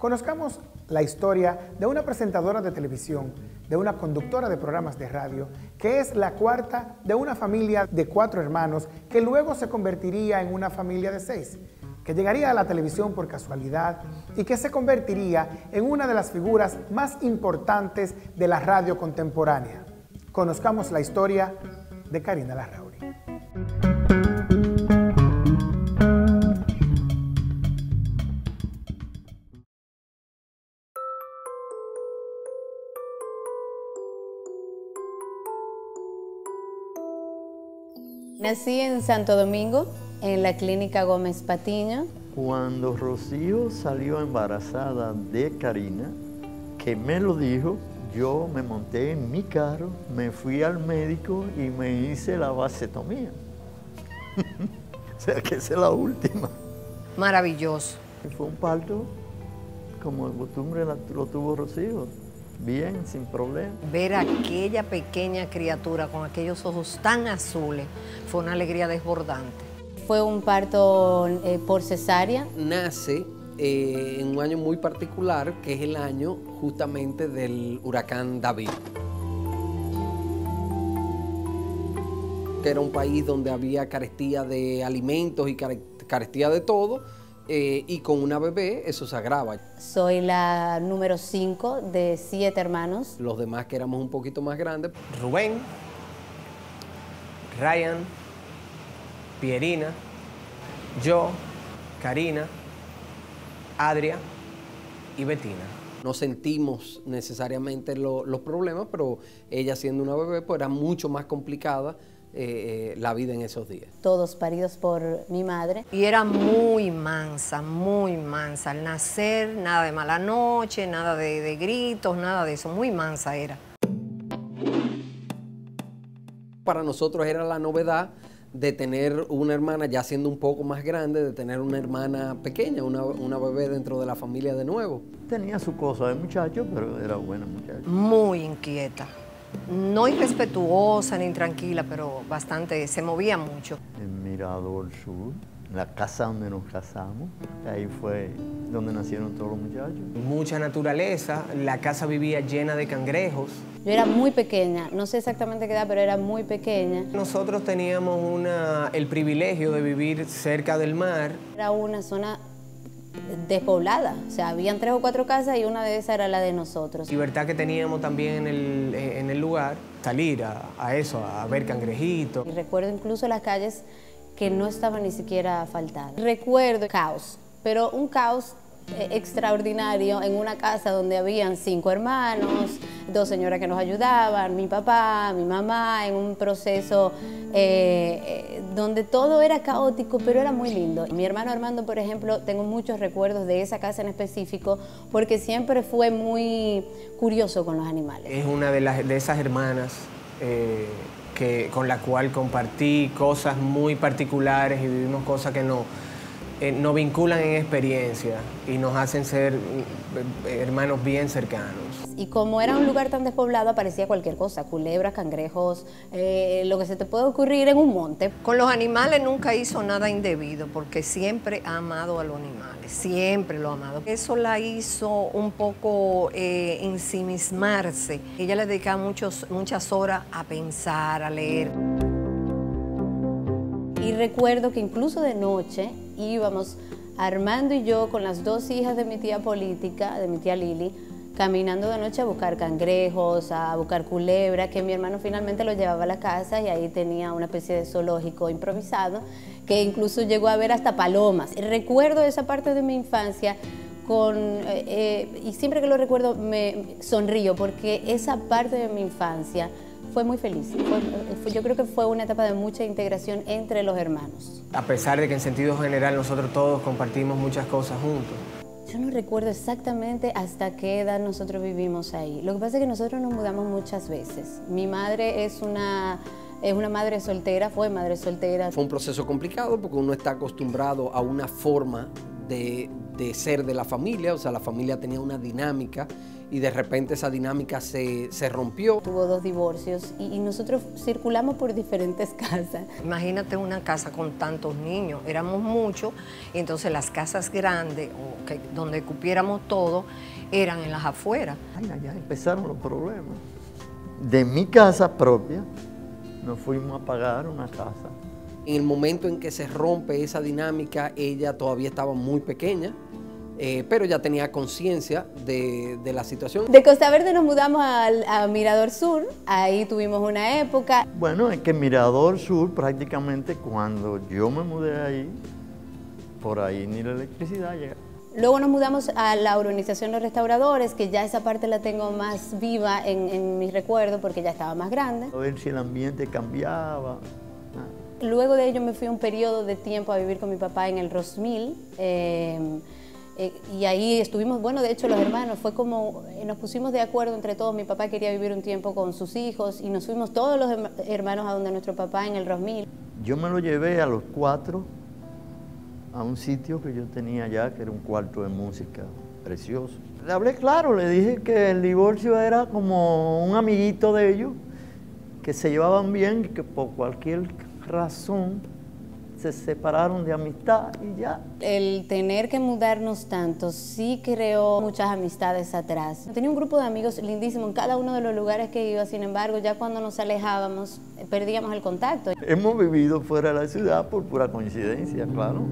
Conozcamos la historia de una presentadora de televisión, de una conductora de programas de radio, que es la cuarta de una familia de 4 hermanos que luego se convertiría en una familia de 6, que llegaría a la televisión por casualidad y que se convertiría en una de las figuras más importantes de la radio contemporánea. Conozcamos la historia de Karina Larrauri. Nací en Santo Domingo, en la clínica Gómez Patiño. Cuando Rocío salió embarazada de Karina, que me lo dijo, yo me monté en mi carro, me fui al médico y me hice la vasectomía. O sea que esa es la última. Maravilloso. Fue un parto como de costumbre lo tuvo Rocío. Bien, sin problema. Ver a aquella pequeña criatura con aquellos ojos tan azules fue una alegría desbordante. Fue un parto por cesárea. Nace en un año muy particular, que es el año justamente del huracán David. Que era un país donde había carestía de alimentos y carestía de todo. Y con una bebé eso se agrava. Soy la número 5 de 7 hermanos. Los demás que éramos un poquito más grandes. Rubén, Ryan, Pierina, yo, Karina, Adria y Bettina. No sentimos necesariamente los problemas, pero ella siendo una bebé pues era mucho más complicada. La vida en esos días. Todos paridos por mi madre. Y era muy mansa, muy mansa. Al nacer, nada de mala noche, nada de gritos, nada de eso. Muy mansa era. Para nosotros era la novedad de tener una hermana, ya siendo un poco más grande, de tener una hermana pequeña, una bebé dentro de la familia de nuevo. Tenía su cosa de muchacho, pero era buena muchacha. Muy inquieta. No irrespetuosa ni intranquila, pero bastante, se movía mucho. En Mirador Sur, la casa donde nos casamos, ahí fue donde nacieron todos los muchachos. Mucha naturaleza, la casa vivía llena de cangrejos. Yo era muy pequeña, no sé exactamente qué edad, pero era muy pequeña. Nosotros teníamos el privilegio de vivir cerca del mar. Era una zona despoblada, o sea, habían 3 o 4 casas y una de esas era la de nosotros. Libertad que teníamos también en el lugar, salir a eso, a ver cangrejitos. Y recuerdo incluso las calles que no estaban ni siquiera asfaltadas. Recuerdo caos, pero un caos extraordinario en una casa donde habían 5 hermanos, 2 señoras que nos ayudaban, mi papá, mi mamá, en un proceso donde todo era caótico, pero era muy lindo. Mi hermano Armando, por ejemplo, tengo muchos recuerdos de esa casa en específico porque siempre fue muy curioso con los animales. Es una de esas hermanas con la cual compartí cosas muy particulares y vivimos cosas que nos vinculan en experiencia y nos hacen ser hermanos bien cercanos. Y como era un lugar tan despoblado, aparecía cualquier cosa, culebras, cangrejos, lo que se te puede ocurrir en un monte. Con los animales nunca hizo nada indebido, porque siempre ha amado a los animales, siempre lo ha amado. Eso la hizo un poco ensimismarse. Ella le dedicaba muchas horas a pensar, a leer. Y recuerdo que incluso de noche íbamos Armando y yo con las 2 hijas de mi tía política, de mi tía Lili, caminando de noche a buscar cangrejos, a buscar culebras, que mi hermano finalmente lo llevaba a la casa y ahí tenía una especie de zoológico improvisado, que incluso llegó a ver hasta palomas. Recuerdo esa parte de mi infancia y siempre que lo recuerdo me sonrío porque esa parte de mi infancia fue muy feliz. Yo creo que fue una etapa de mucha integración entre los hermanos. A pesar de que en sentido general nosotros todos compartimos muchas cosas juntos. Yo no recuerdo exactamente hasta qué edad nosotros vivimos ahí. Lo que pasa es que nosotros nos mudamos muchas veces. Mi madre es una madre soltera, fue madre soltera. Fue un proceso complicado porque uno está acostumbrado a una forma de ser de la familia, o sea, la familia tenía una dinámica y de repente esa dinámica se rompió. Tuvo dos divorcios y nosotros circulamos por diferentes casas. Imagínate una casa con tantos niños, éramos muchos, y entonces las casas grandes, donde cupiéramos todo, eran en las afueras. Ya empezaron los problemas. De mi casa propia nos fuimos a pagar una casa. En el momento en que se rompe esa dinámica, ella todavía estaba muy pequeña, pero ya tenía conciencia de la situación. De Costa Verde nos mudamos a Mirador Sur, ahí tuvimos una época. Bueno, es que Mirador Sur prácticamente cuando yo me mudé ahí, por ahí ni la electricidad llega. Luego nos mudamos a la urbanización Los Restauradores, que ya esa parte la tengo más viva en mis recuerdos porque ya estaba más grande. A ver si el ambiente cambiaba. Luego de ello me fui un periodo de tiempo a vivir con mi papá en el Rosmil y ahí estuvimos, bueno, de hecho los hermanos, fue como nos pusimos de acuerdo entre todos. Mi papá quería vivir un tiempo con sus hijos y nos fuimos todos los hermanos a donde nuestro papá en el Rosmil. Yo me lo llevé a los cuatro a un sitio que yo tenía allá, que era un cuarto de música precioso. Le hablé claro, le dije que el divorcio era como un amiguito de ellos, que se llevaban bien y que por cualquier razón se separaron de amistad y ya. El tener que mudarnos tanto sí creó muchas amistades atrás. Tenía un grupo de amigos lindísimo en cada uno de los lugares que iba, sin embargo, ya cuando nos alejábamos perdíamos el contacto. Hemos vivido fuera de la ciudad por pura coincidencia, claro.